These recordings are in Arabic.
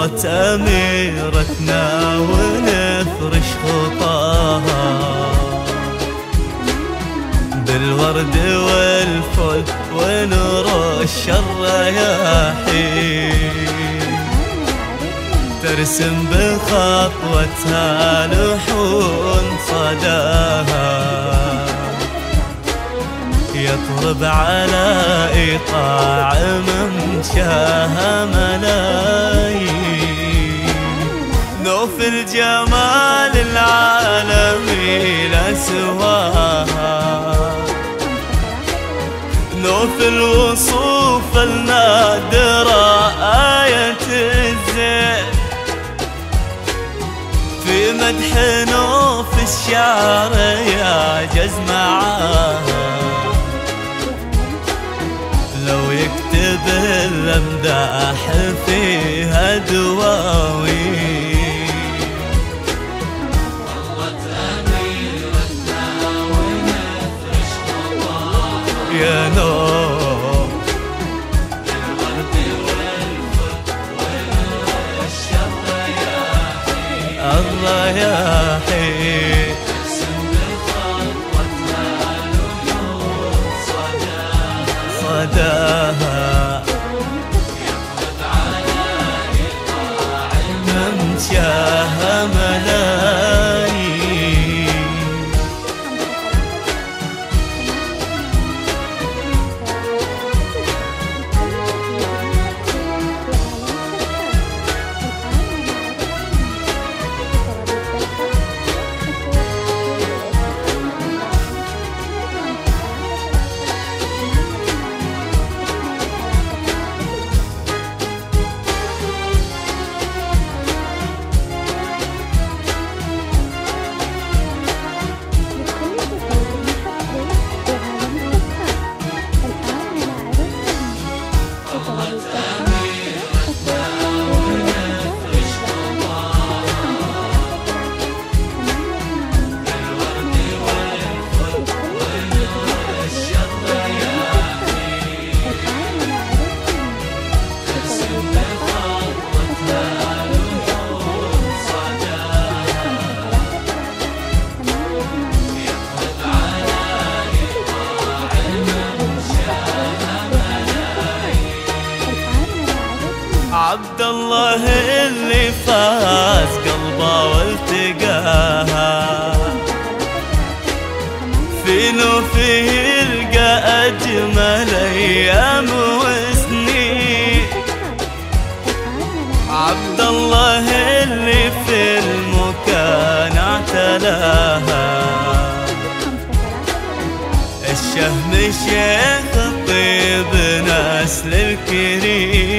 ظلت أميرتنا ونفرش خطاها بالورد والفل ونور الرياحين، ترسم بخطوتها لحون صداها يطرب على إيقاع من شاها ملايين. نوف الجمال العالمي لا سواها، نوف الوصوف النادرة آية الزين، في مدح نوف الشعر يعجز معاها، لو يكتب الأمداح فيها دواوين. ظلت أميرتنا ونفرش خطاها يا نوف بالورد والفل ونور الرياحين صداها يطرد على إيقاع من شاها ملايين. عبد الله اللي فاز قلبه والتقاها في نوف يلقى أجمل أيام وسنين. عبد الله اللي في المكان اعتلاها الشهم شيخ الطيب نسل الكريم.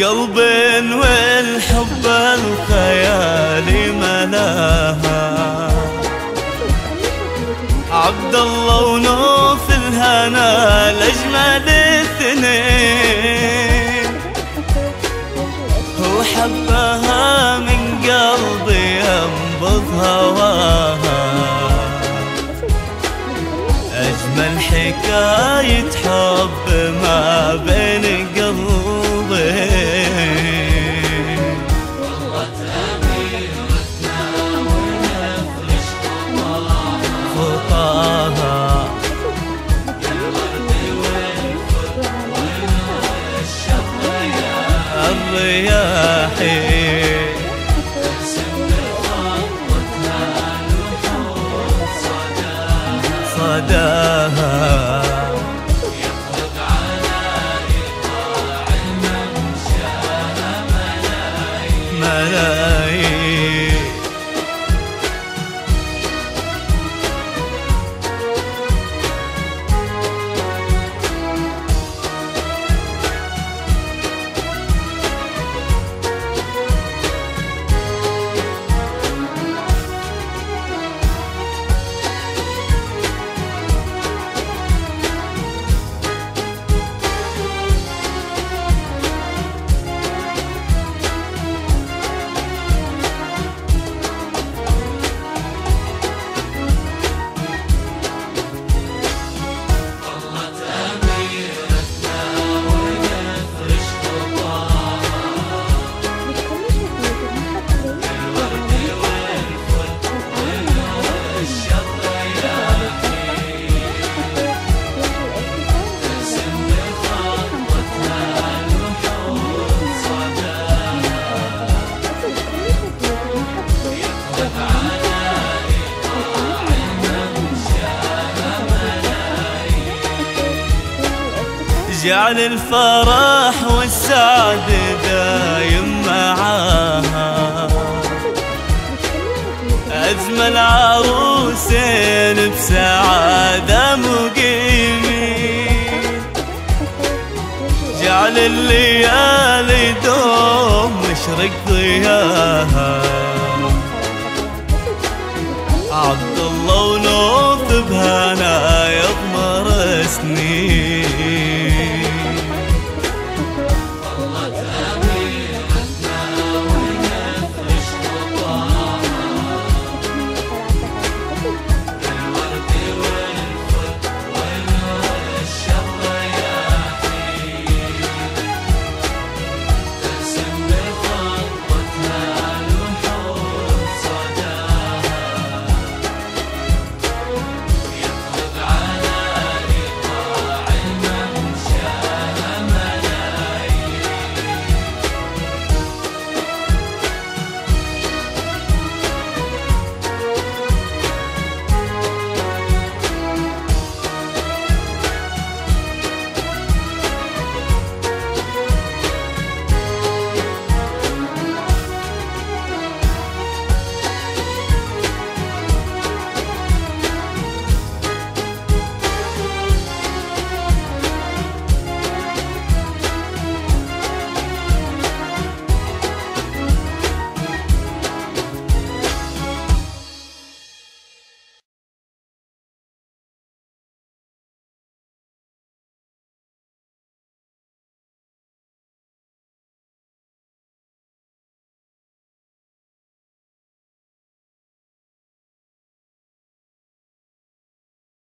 قلب والحب الخيال ما الهناها عبد الله ونوف الهنا لأجمل اثنين، هو حبها من قلبي ينبض هواها، أجمل حكاية حب ما بين قلبين. صداها يطلق علي طاعنا مشاها ملايين. جعل الفرح والسعد دايم معاها، أجمل عروسين بسعادة مقيمين، جعل الليالي دوم مشرق ضياها عبد الله ونوف